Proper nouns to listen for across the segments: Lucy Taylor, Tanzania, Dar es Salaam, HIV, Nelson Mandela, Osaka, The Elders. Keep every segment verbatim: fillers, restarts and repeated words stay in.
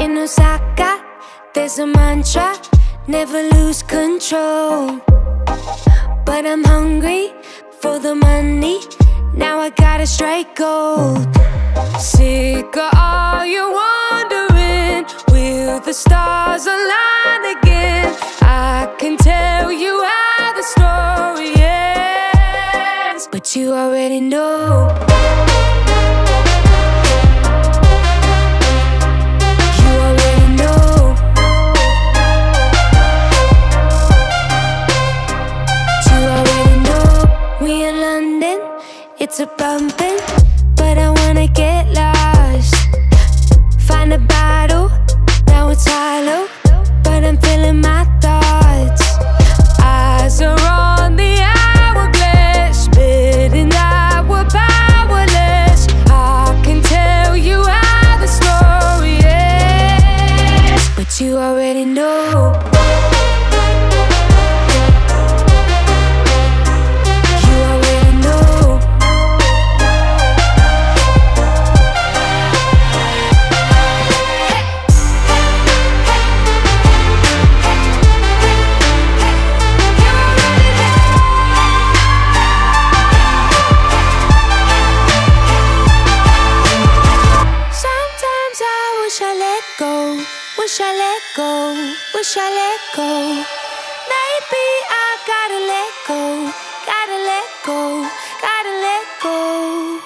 In Osaka, there's a mantra, never lose control. But I'm hungry for the money, now I gotta strike gold. Sick of all your wandering, will the stars align again? I can tell you how the story ends, but you already know. It's a bumpin', but I wanna get lost. Find a bottle, now it's hollow, but I'm feeling my thoughts. Eyes are on the hourglass, spitting out we're powerless. I can tell you how the story ends, but you already know. Wish I let go, wish I let go. Maybe I gotta let go, gotta let go, gotta let go.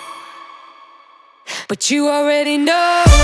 But you already know.